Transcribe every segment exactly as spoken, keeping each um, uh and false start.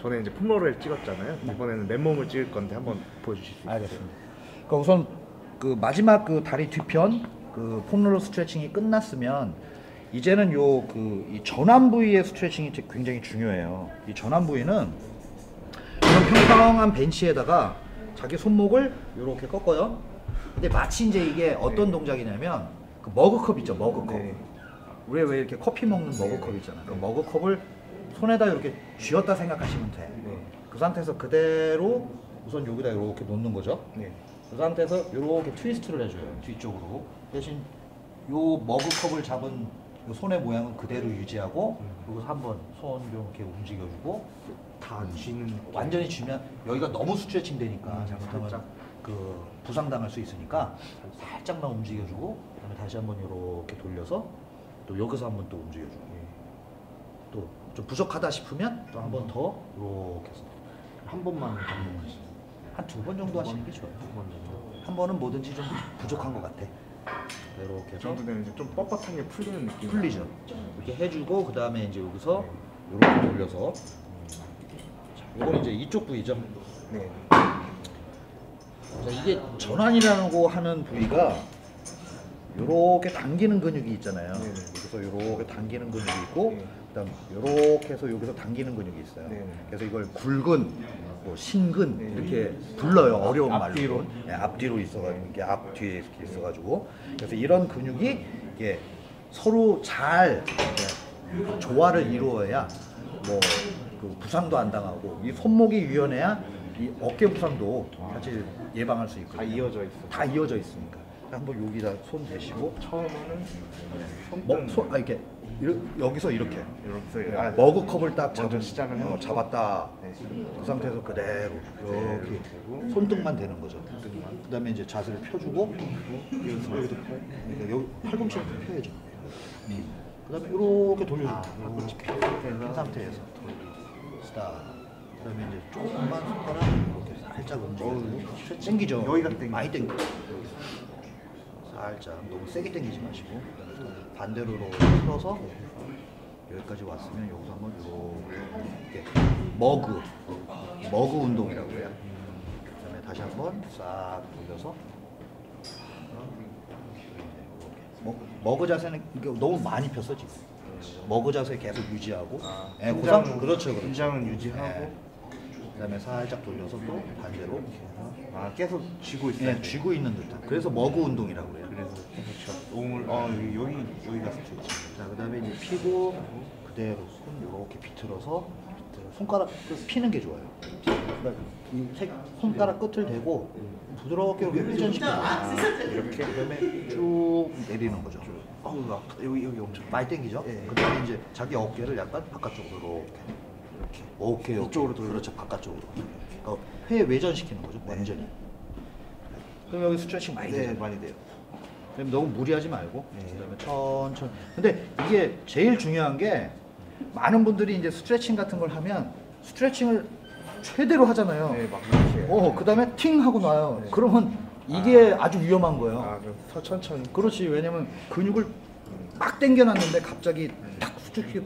전에 이제 폴라로이드 찍었잖아요. 네. 이번에는 맨몸을 찍을 건데 한번 보여주실 수 있어요? 알겠습니다. 그러니까 우선 그 마지막 그 다리 뒤편 그 폼롤러 스트레칭이 끝났으면 이제는 요 그 이 전완 부위의 스트레칭이 굉장히 중요해요. 이 전완 부위는 그런 평평한 벤치에다가 자기 손목을 이렇게 꺾어요. 근데 마치 이제 이게 어떤 네. 동작이냐면 그 머그컵 있죠, 머그컵. 네. 우리 왜 이렇게 커피 먹는 머그컵 있잖아요. 그 머그컵을 손에다 이렇게 쥐었다 생각하시면 돼. 네. 그 상태에서 그대로 우선 여기다 이렇게 놓는 거죠. 네. 그 상태에서 이렇게 트위스트를 해줘요. 뒤쪽으로. 대신 요 머그컵을 잡은 요 손의 모양은 그대로 유지하고 음. 그리고 한번 손 이렇게 움직여주고 다 쥐는 완전히 쥐면 여기가 너무 스트레칭 되니까 음, 잘못하면 그 부상당할 수 있으니까 살짝만 움직여주고 그다음에 다시 한번 이렇게 돌려서 또 여기서 한번 또 움직여주고 예. 또 좀 부족하다 싶으면 또 한 번 더 이렇게 해서 한 번만 한 두 번 정도 하시는 게 좋아요. 한 번은 뭐든지 좀 부족한 것 같아. 이렇게 해서 좀 뻣뻣한 게 풀리는 느낌. 풀리죠. 이렇게 해주고 그 다음에 이제 여기서 이렇게 돌려서 이건 이제 이쪽 부위죠. 네. 자, 이게 전완이라고 하는 부위가 요렇게 당기는 근육이 있잖아요. 네네. 그래서 요렇게 당기는 근육이 있고 네. 그다음 요렇게 해서 여기서 당기는 근육이 있어요. 네네. 그래서 이걸 굴근, 뭐 신근 네. 이렇게 불러요. 어려운 말로. 앞뒤로, 네, 앞뒤로 있어가지고 이렇게 앞뒤에 이렇게 있어가지고 그래서 이런 근육이 이게 서로 잘 조화를 이루어야 뭐 그 부상도 안 당하고 이 손목이 유연해야 이 어깨 부상도 사실 예방할 수 있고 다 이어져 있어. 다 이어져 있으니까. 한번 여기다 손 대시고 처음에는 손목 손 아 이렇게 이러, 여기서 이렇게 이렇게 아, 머그컵을 딱 잡은 시작을 해 어, 잡았다 네. 그 상태에서 그대로 이렇게 네. 손등만 대는 거죠. 손등만. 그다음에 이제 자세를 펴주고 여기서 여기도 펴 네. 여기 팔꿈치를 펴야죠. 네. 그다음에 이렇게 돌려주고 아, 팔꿈치 펴 상태에서 스탑. 그다음에 이제 조금만 손가락 이렇게 살짝 움직여서 땡기죠. 여기가 땡기 많이 땡겨. 살짝 너무 세게 당기지 마시고 반대로 풀어서 여기까지 왔으면 여기서 한번 이렇게 머그 머그 운동이라고 해요. 그 다음에 다시 한번 싹 돌려서 머그, 머그 자세는 너무 많이 폈어 지금. 머그 자세 계속 유지하고 아, 네, 고상, 그렇죠, 그렇죠. 긴장은 유지하고 네. 그 다음에 살짝 돌려서 또 반대로 아 계속 쥐고 있어요. 네, 쥐고 있는 듯한. 그래서 머그 운동이라고 해요. 그래서 그렇죠. 몸을 아 여기 여기 여기가 스트레칭. 자 그다음에 이제 피고 그대로 손 이렇게 비틀어서 손가락 끝 피는 게 좋아요. 손가락 끝을 대고 부드럽게 이렇게 회전시키고 아, 이렇게 그다음에 쭉 내리는 거죠. 어, 여기 여기 엄청 많이 당기죠. 네. 그다음에 이제 자기 어깨를 약간 바깥쪽으로 이렇게. 오케이, 오케이. 이쪽으로 돌려. 그렇죠, 바깥쪽으로. 그러니까 회 외전시키는 거죠, 네. 완전히. 그럼 여기 스트레칭 많이 돼요. 네, 많이 돼요. 그럼 너무 무리하지 말고. 네. 그다음에 천천히. 근데 이게 제일 중요한 게 많은 분들이 이제 스트레칭 같은 걸 하면 스트레칭을 최대로 하잖아요. 네, 막 이렇게. 어, 그다음에 팅 하고 나요. 네. 그러면 이게 아, 아주 위험한 거예요. 아, 그럼 더 천천히. 그렇지, 왜냐면 근육을 막 당겨놨는데 갑자기 탁 수축이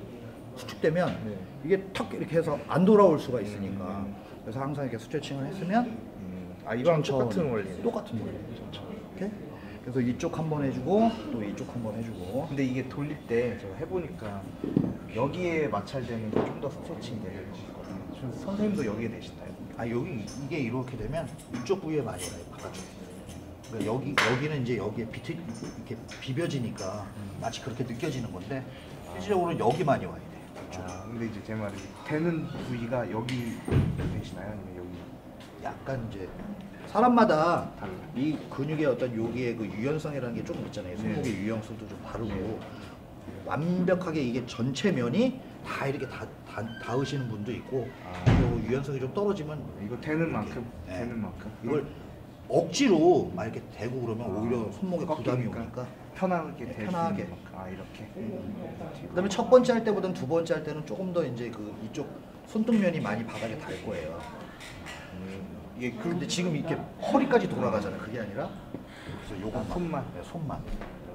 수축되면 네. 이게 턱 이렇게 해서 안 돌아올 수가 있으니까 음. 그래서 항상 이렇게 스트레칭을 했으면 음. 아 이거랑 똑같은 원리 똑같은 원리 이렇게 그래서 이쪽 한번 해주고 또 이쪽 한번 해주고 근데 이게 돌릴 때 제가 해보니까 여기에 마찰되는 게 좀 더 스트레칭이 되는 거거든요. 선생님도 여기에 되시나요? 아 여기 이게 이렇게 되면 이쪽 부위에 많이 와요. 바깥쪽 그러니까 여기 여기는 이제 여기에 비트 이렇게 비벼지니까 음. 마치 그렇게 느껴지는 건데 아. 실질적으로는 여기 많이 와요. 아, 근데 이제 제 말이 되는 부위가 여기 되시나요? 아니면 여기? 약간 이제 사람마다 다르네. 이 근육의 어떤 여기의 그 유연성이라는 게 조금 있잖아요. 손목의 네. 유연성도 좀 다르고 네. 완벽하게 이게 전체 면이 다 이렇게 다, 다, 닿으시는 분도 있고 아. 그리고 유연성이 좀 떨어지면 이거 되는 만큼 네. 되는 만큼 이걸 억지로 막 이렇게 대고 그러면 아. 오히려 손목에 부담이 오니까 편하게 네, 편하게 아 이렇게 음. 그다음에 첫 번째 할 때보다는 두 번째 할 때는 조금 더 이제 그 이쪽 손등면이 많이 바닥에 닿을 거예요. 이게 음. 예, 근데 지금 이렇게 허리까지 돌아가잖아요. 그게 아니라 그래서 요것만 아, 손만 네, 손만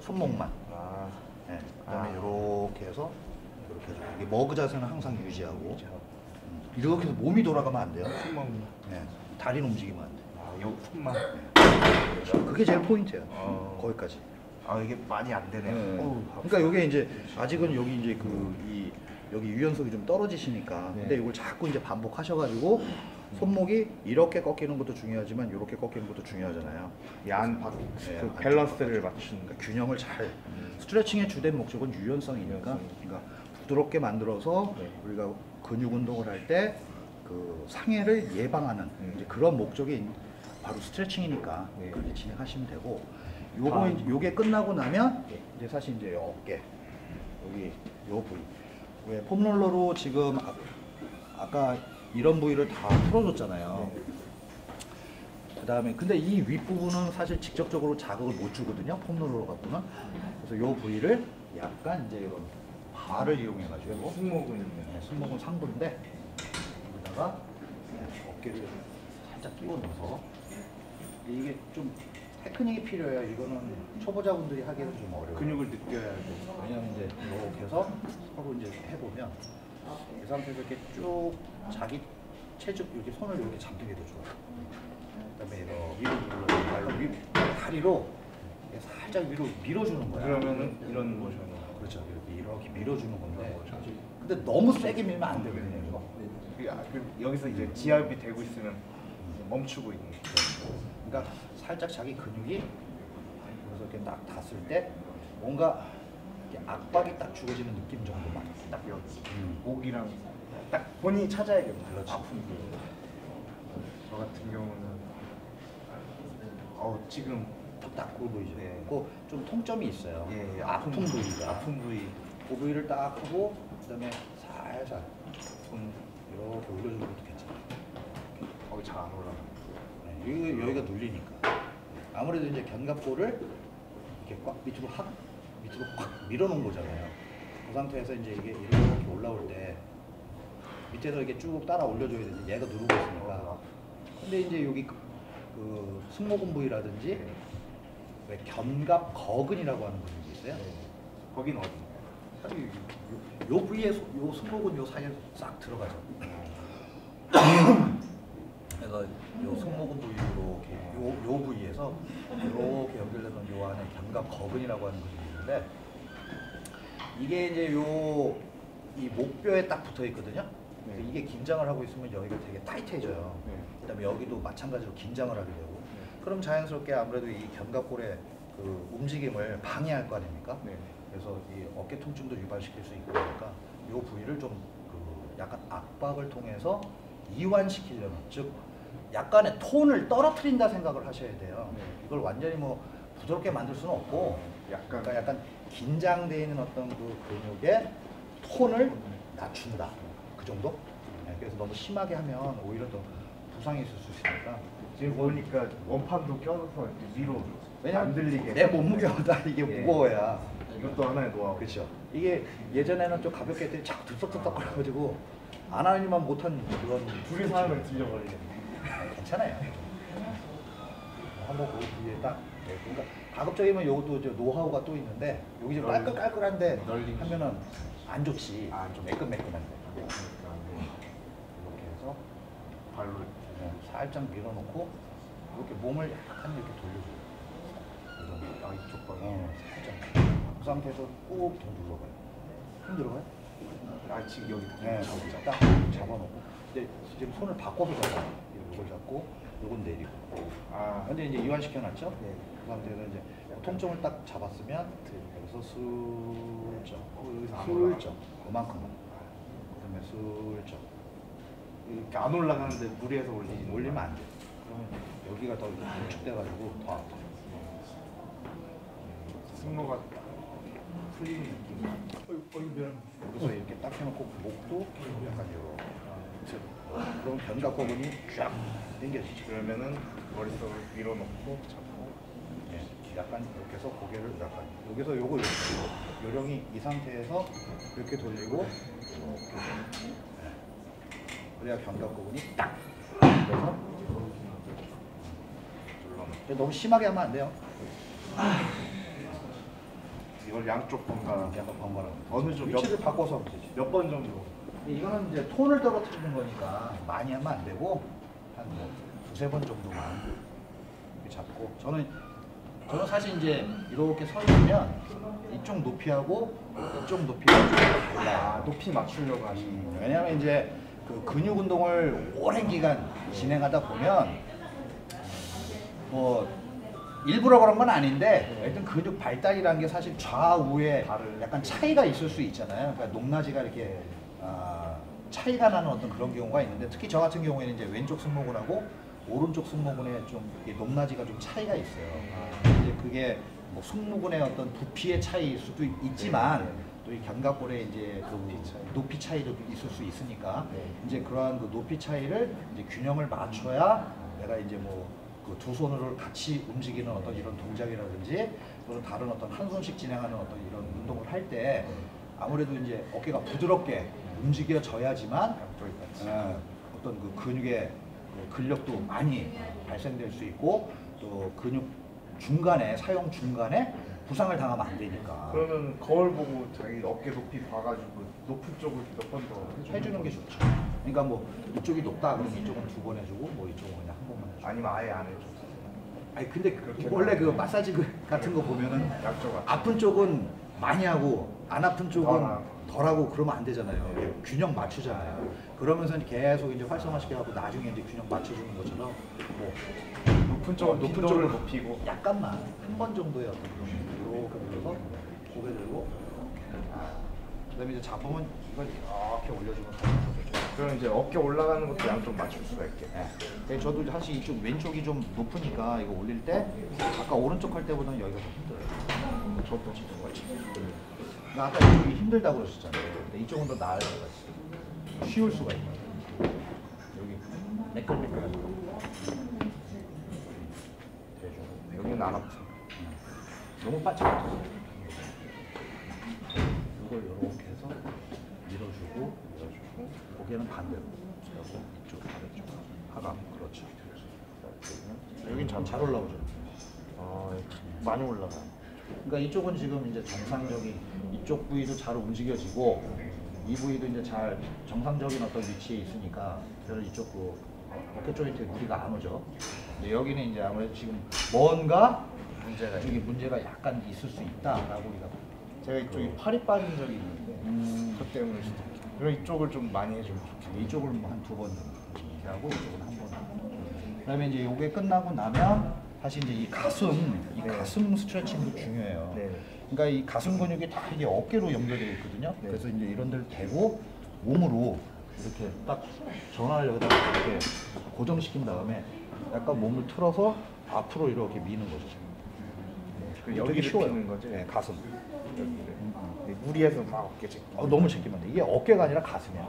손목만 아. 네, 그다음에 아. 이렇게 해서 이렇게 해서 이게 머그 자세는 항상 유지하고 음. 이렇게 해서 몸이 돌아가면 안 돼요. 손만. 네. 다리는 움직이면 안 돼요. 아, 요 손만. 네. 그게 제일 포인트예요. 어. 거기까지. 아, 이게 많이 안 되네요. 네. 어우, 그러니까 이게 이제 아직은 여기 이제 그 이 여기 유연성이 좀 떨어지시니까. 네. 근데 이걸 자꾸 이제 반복하셔가지고 손목이 이렇게 꺾이는 것도 중요하지만 이렇게 꺾이는 것도 중요하잖아요. 양 바, 네, 그 밸런스를 맞추는 그러니까 균형을 잘. 음. 스트레칭의 주된 목적은 유연성이니까. 유연성. 그러니까 부드럽게 만들어서. 네. 우리가 근육 운동을 할 때 그 상해를 예방하는. 음. 이제 그런 목적이 바로 스트레칭이니까. 네. 그렇게 진행하시면 되고. 요거 아. 요게 끝나고 나면 이제 사실 이제 어깨 여기 요 부위. 왜 폼롤러로 지금 아, 아까 이런 부위를 다 풀어줬잖아요. 네. 그 다음에 근데 이 윗부분은 사실 직접적으로 자극을 못 주거든요. 폼롤러 같구나. 그래서 요 부위를 약간 이제 이런 발을 이용해가지고 승모근이요. 네, 승모근 상부인데 여기다가 어깨를 살짝 끼워 넣어서. 이게 좀 테크닉이 필요해요. 이거는 초보자분들이 하기에는 좀 어려워요. 근육을 느껴야 되고. 왜냐면 이제 이렇게 해서 하고 이제 해보면 이 상태에서 이렇게 쭉 자기 체중, 이렇게 손을 이렇게 잡는 게 더 좋아요. 그 다음에 위로 밀어, 다리로 살짝 위로 밀어주는 거야. 그러면은 이런 모션. 그렇죠. 이렇게, 이렇게 밀어주는 건데. 근데 너무 세게 밀면 안 되거든요. 이거. 여기서 이제 지압이 되고 있으면 멈추고 있는 거죠. 그러니까 살짝 자기 근육이 그래서 이렇게 딱 닿았을 때 뭔가 이렇게 악박이 딱 주어지는 느낌 정도만 딱 여기. 음. 목이랑 딱 본인이 찾아야겠다. 그렇죠. 아픈 게. 저 같은 경우는 어 지금 딱 굴보이죠. 네. 그 좀 통점이 있어요. 예, 예. 아픈, 아픈 부위가. 아픈 부위. 그 부위를 딱 하고 그다음에 살살 손 이렇게 올려주는 것도 괜찮아요. 어, 잘 안 올라가. 네. 여기, 여기가 눌리니까. 아무래도 이제 견갑골을 이렇게 꽉 밑으로 확 밑으로 확 밀어놓은 거잖아요. 그 상태에서 이제 이게 이렇게 올라올 때. 밑에서 이렇게 쭉 따라 올려줘야 되는데 얘가 누르고 있으니까. 근데 이제 여기 그 승모근 부위라든지 왜 견갑 거근이라고 하는 부분이 있어요. 거긴 어디인가요? 사실 요, 요 부위에 소, 요 승모근 요 사이에 싹 들어가죠. 그래서 요 승모근 부위로 이렇게 요, 요 부위에서 이렇게 연결되는 요 안에 견갑 거근이라고 하는 부분이 있는데 이게 이제 요 이 목뼈에 딱 붙어 있거든요. 네. 이게 긴장을 하고 있으면 여기가 되게 타이트해져요. 네. 그 다음에 여기도 마찬가지로 긴장을 하게 되고. 네. 그럼 자연스럽게 아무래도 이 견갑골의 그 움직임을 방해할 거 아닙니까? 네. 그래서 이 어깨 통증도 유발시킬 수 있고 그러니까 이 부위를 좀 그 약간 압박을 통해서 이완시키려는, 즉 약간의 톤을 떨어뜨린다 생각을 하셔야 돼요. 네. 이걸 완전히 뭐 부드럽게 만들 수는 없고 약간, 그러니까 약간 긴장되어 있는 어떤 그 근육의 톤을 낮춘다. 그 정도? 네, 그래서 너무 심하게 하면 오히려 또 부상이 있을 수 있으니까. 지금 보니까 원판도 껴서 위로 안 들리게. 내 몸무게보다 이게. 예. 무거워야. 이것도 하나의 노하우. 그렇죠. 이게 예전에는 좀 가볍게 했더니 자꾸 들썩들썩 거려가지고 안 하니만 못한 그런. 둘이 사람을 들려버리겠네. 괜찮아요. 한번 그 뒤에 딱. 네, 그러니까 가급적이면 요것도 이제 노하우가 또 있는데 여기 좀 깔끌깔끌한데 하면은 안 좋지. 아, 좀 매끈매끈한데. 이렇게 해서 발로 그냥 살짝 밀어놓고 이렇게 몸을 약간 이렇게 돌려줘요. 아, 이쪽 발로. 어, 살짝. 그 상태에서 꾹 더 눌러봐요. 힘들어요? 아, 지금 여기 네, 잡고 딱 잡아놓고. 근데 지금 손을 바꿔서 잡아요. 이걸 잡고, 이건 내리고. 아, 근데 이제 이완시켜놨죠? 네. 그 상태에서 이제 통증을 딱 잡았으면 여기서 슬쩍, 슬쩍, 그만큼만. 슬쩍 이렇게 안 올라가는데 무리해서 올리지. 올리면 안 돼. 그러면 여기가 더 응축돼가지고 더 아파. 승모가 풀리는 느낌. 여기서 이렇게 딱 해놓고 목도 약간 이렇게. 그럼 견갑골근이 쫙 당겨지죠. 그러면은 머릿속을 위로 놓고 잡고. 네. 약간 이렇게 해서 고개를 약간 여기서 요거 이렇게 요령이 이 상태에서 이렇게 돌리고. 네. 그래야 견갑골근이 딱 그래서 너무 심하게 하면 안 돼요. 아. 이걸 양쪽 번갈아, 약간 번갈아. 어느 좀 위치를 바꿔서 몇 번 정도. 이거는 이제 톤을 떨어뜨리는 거니까 많이 하면 안 되고 한 뭐 두세 번 정도만 이렇게 잡고, 저는 저는 사실 이제 이렇게 서 있으면 이쪽 높이하고 이쪽 높이하고 아, 높이 맞추려고 하시는 거예요. 왜냐하면 이제 그 근육 운동을 오랜 기간 진행하다 보면 뭐 일부러 그런 건 아닌데 하여튼 근육 발달이라는 게 사실 좌우에 약간 차이가 있을 수 있잖아요. 그러니까 높낮이가 이렇게 아, 차이가 나는 어떤 그런 경우가 있는데, 특히 저 같은 경우에는 이제 왼쪽 승모근하고 오른쪽 승모근에 좀 높낮이가 좀 차이가 있어요. 아, 이제 그게 뭐 승모근의 어떤 부피의 차이일 수도 있지만 네, 네. 또 이 견갑골의 이제 높이, 차이. 높이 차이도 있을 수 있으니까 네. 이제 그러한 그 높이 차이를 이제 균형을 맞춰야 내가 이제 뭐 그 두 손으로 같이 움직이는 어떤 이런 동작이라든지 또는 다른 어떤 한 손씩 진행하는 어떤 이런 운동을 할 때 아무래도 이제 어깨가 부드럽게 움직여져야지만 어, 어떤 그 근육의 근력도 많이 발생될 수 있고 또 근육 중간에 사용 중간에 부상을 당하면 안 되니까. 그러면 거울 보고 자기 어깨 높이 봐가지고 높은 쪽을 몇 번 더 해주는 게 좋죠. 그러니까 뭐 이쪽이 높다 그러면 이쪽은 두 번 해주고 뭐 이쪽은 그냥 한 번만 해주고. 아니면 아예 안 해줘. 아니 근데 원래 그 마사지 같은 거 보면은 아픈 쪽은 많이 하고 안 아픈 쪽은 덜하고 그러면 안 되잖아요. 네. 균형 맞추잖아요. 그러면서 계속 이제 활성화시켜갖고 나중에 이제 균형 맞춰주는 것처럼 뭐 높은 쪽은 높은 쪽을 높이고 약간만 한 번 정도의 어떤 이렇게 눌러서 고개 들고 그다음에 이제 잡으면 이걸 이렇게 올려주면 그럼 이제 어깨 올라가는 것도 양쪽 맞출 수가 있게. 네. 저도 사실 이쪽 왼쪽이 좀 높으니까 이거 올릴 때 아까 오른쪽 할 때보다는 여기가 더 힘들어요. 저도 지금 같이. 나 아까 이쪽이 힘들다고 그랬었잖아요. 근데 이쪽은 더 나을 수가 있어요. 쉬울 수가 있어요. 여기 매끌매끌한 거. 여기는 안 아프죠. 너무 빠짝빠짝. 이걸 이렇게 해서 밀어주고, 밀어주고. 고개는 반대로. 그리고 이쪽, 반대쪽. 하강. 그렇죠. 여긴 잘, 잘 올라오죠. 아, 많이 올라가요. 그러니까 이쪽은 지금 이제 정상적인 이쪽 부위도 잘 움직여지고 이 부위도 이제 잘 정상적인 어떤 위치에 있으니까 저는 이쪽 그 어깨 조인트에 무리가 안 오죠. 근데 여기는 이제 아무래도 지금 뭔가 문제가 이게 문제가 약간 있을 수 있다라고 우리가 제가 이쪽이 그 팔이 빠진 적이 있는데 음... 그것 때문에 그럼 이쪽을 좀 많이 해주면 좋겠네요. 이쪽을 뭐 한두 번 이렇게 하고 이쪽은 한 번. 그다음에 이제 이게 끝나고 나면. 사실 이제 이 가슴, 이 가슴 스트레칭도 중요해요. 네. 그러니까 이 가슴 근육이 다 이게 어깨로 연결되어 있거든요. 네. 그래서 이제 이런 데를 대고 몸으로 이렇게 딱 전환을 여기다가 이렇게 고정시킨 다음에 약간 몸을 틀어서 앞으로 이렇게 미는 거죠. 네. 여기 쉬워요. 거죠? 네, 가슴. 네, 무리해서 막 어깨 제끼. 어, 너무 제끼면 돼. 이게 어깨가 아니라 가슴이야.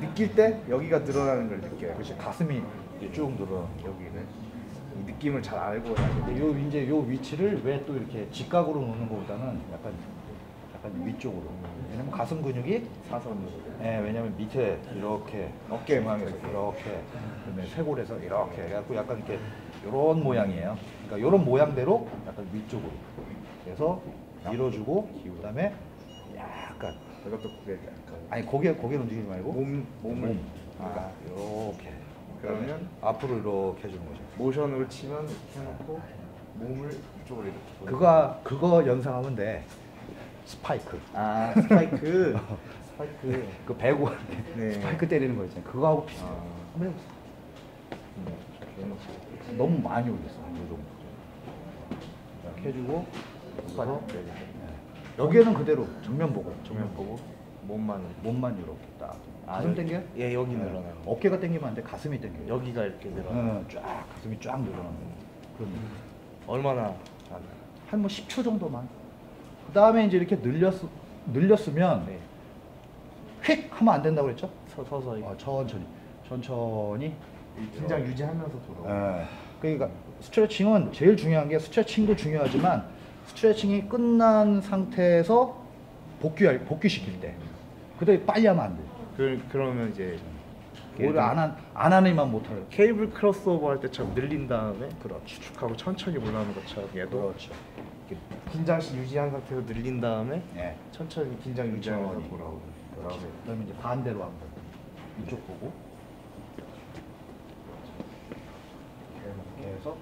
느낄 때 여기가 늘어나는 걸 느껴요. 그렇지. 가슴이 쭉 늘어. 여기는. 이 느낌을 잘 알고 근데 요 이제 요 위치를 왜 또 이렇게 직각으로 놓는 것보다는 약간 약간 위쪽으로. 왜냐면 가슴 근육이 사선으로. 네, 왜냐면 밑에 이렇게 어깨망에서 이렇게, 이렇게 그다음에 쇄골에서 이렇게 해갖고 약간 이렇게 요런 모양이에요. 그러니까 요런 모양대로 약간 위쪽으로. 그래서 밀어주고 그다음에 약간 이것도 고개 약간 아니 고개 고개를 움직이지 말고 몸 몸을 몸. 그러니까 아. 이렇게. 그러면 앞으로 이렇게 해주는 거죠. 모션으로 치면 이렇게 해놓고 몸을 이쪽으로 이렇게. 그거 그거 연상하면 돼. 스파이크. 아 스파이크. 스파이크. 그 배구 네. 스파이크 때리는 거 있잖아요. 그거하고 비슷해. 아. 한번 해보세요. 음. 너무 많이 올렸어. 이 정도. 이렇게 해주고. 스파이크. 네. 네. 여기에는 그대로 정면 보고. 정면 음. 보고. 몸만 몸만 이렇게 딱. 가슴 아, 당겨? 예, 여기 네. 늘어나요. 어깨가 당기면 안 돼, 가슴이 당겨요. 여기가 이렇게 늘어나요. 네, 쫙, 가슴이 쫙 늘어나는 거예요. 얼마나? 한 뭐 십 초 정도만. 그 다음에 이제 이렇게 늘렸, 늘렸으면 네. 휙! 하면 안 된다고 그랬죠? 서, 서서히. 어, 천천히. 천천히. 긴장 유지하면서 돌아오고. 네. 그러니까 스트레칭은 제일 중요한 게 스트레칭도 중요하지만 스트레칭이 끝난 상태에서 복귀, 복귀시킬 때. 그때 빨리 하면 안 돼. 그, 그러면 이제 오히려 안, 한, 안 하는 이만 못하는 케이블 크로스오버 할 때처럼 늘린 다음에 그렇죠. 추축하고 천천히 올라오는 것처럼 얘도 그렇죠. 긴장시 유지한 상태로 늘린 다음에 네. 천천히 긴장 유지하면서 돌아오고 그 다음에 이제 반대로 하면 이쪽 보고 이렇게 해서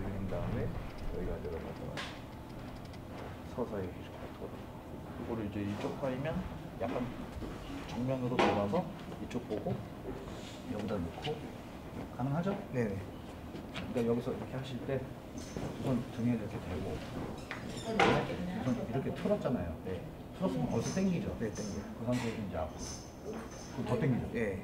늘린 다음에 여기가 내려가다가 서서히 이렇게 돌아. 이거를 이제 이쪽 파이면 약간 정면으로 돌아서 이쪽 보고 여기다 놓고 가능하죠? 네네. 그러니까 여기서 이렇게 하실 때 두 손 등에 이렇게 대고 두 손 이렇게 틀었잖아요. 네. 틀었으면 어디서 당기죠? 네, 당겨요. 그 상태에서 이제 앞으로 더 당기죠? 네.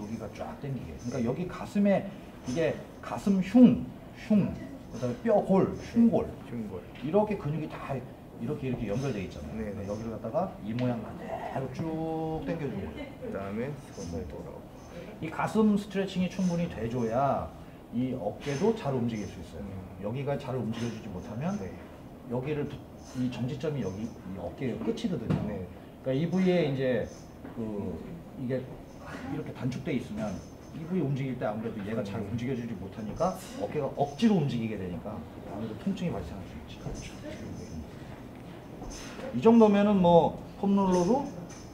여기가 쫙 당기게. 그러니까 여기 가슴에 이게 가슴 흉, 흉, 그다음에 뼈골, 흉골, 흉골 이렇게 근육이 다 이렇게 이렇게 연결되어 있잖아요. 네. 그러니까 여기를 갖다가 이 모양 그대로 쭉 당겨주는 거예요. 그다음에 손을 돌아오고. 이 가슴 스트레칭이 충분히 돼줘야 이 어깨도 잘 움직일 수 있어요. 음. 여기가 잘 움직여주지 못하면 네. 여기를 이 정지점이 여기 이 어깨의 끝이거든요. 네. 그러니까 이 부위에 이제 그 이게 이렇게 단축돼 있으면 이 부위 움직일 때 아무래도 얘가 잘 움직여주지 못하니까 어깨가 억지로 움직이게 되니까 아무래도 통증이 발생할 수 있지. 그렇죠. 이 정도면은 뭐 폼롤러로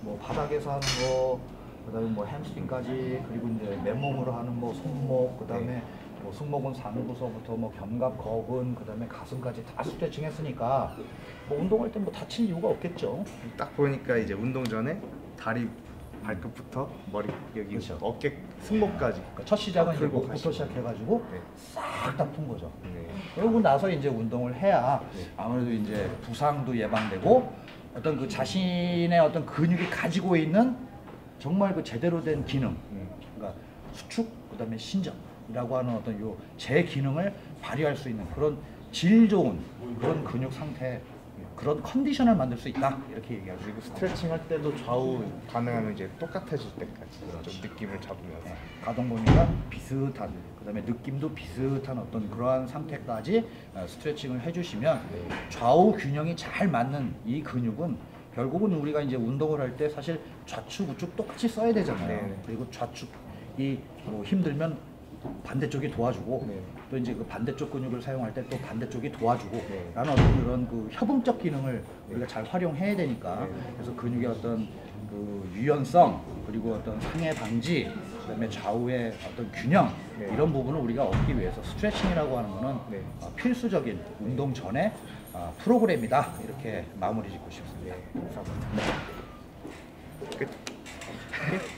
뭐 바닥에서 하는 거, 그다음에 뭐 햄스트링까지, 그리고 이제 맨몸으로 하는 뭐 손목, 그다음에 네. 뭐 승모근 상부서부터 뭐 견갑, 거근, 그다음에 가슴까지 다 스트레칭 했으니까 뭐 운동할 때 뭐 다칠 이유가 없겠죠. 딱 보니까 이제 운동 전에 다리 발끝부터 머리 여기 그렇죠. 어깨 승모까지. 그러니까 첫 시작은 이제 목부터 시작해가지고 네. 싹 다 푼 거죠. 네. 그러고 나서 이제 운동을 해야 네. 아무래도 이제 부상도 예방되고 어떤 그 자신의 어떤 근육이 가지고 있는 정말 그 제대로 된 기능, 네. 그러니까 수축, 그다음에 신전이라고 하는 어떤 요 제 기능을 발휘할 수 있는 그런 질 좋은 그런 근육 상태. 그런 컨디션을 만들 수 있다 이렇게 얘기하죠. 그리고 스트레칭 할 때도 좌우 가능하면 이제 똑같아질 때까지 좀 느낌을 잡으면서 네. 가동 범위가 비슷한, 그 다음에 느낌도 비슷한 어떤 그러한 상태까지 스트레칭을 해주시면 좌우 균형이 잘 맞는 이 근육은 결국은 우리가 이제 운동을 할 때 사실 좌측 우측 똑같이 써야 되잖아요. 네. 그리고 좌측이 뭐 힘들면 반대쪽이 도와주고 네. 또 이제 그 반대쪽 근육을 사용할 때 또 반대쪽이 도와주고 네. 라는 어떤 그런 그 협응적 기능을 네. 우리가 잘 활용해야 되니까 네. 그래서 근육의 어떤 그 유연성, 그리고 어떤 상해 방지, 그다음에 좌우의 어떤 균형 네. 이런 부분을 우리가 얻기 위해서 스트레칭이라고 하는 거는 네. 어, 필수적인 운동 전에 어, 프로그램이다 이렇게 마무리 짓고 싶습니다. 네. 감사합니다. 끝.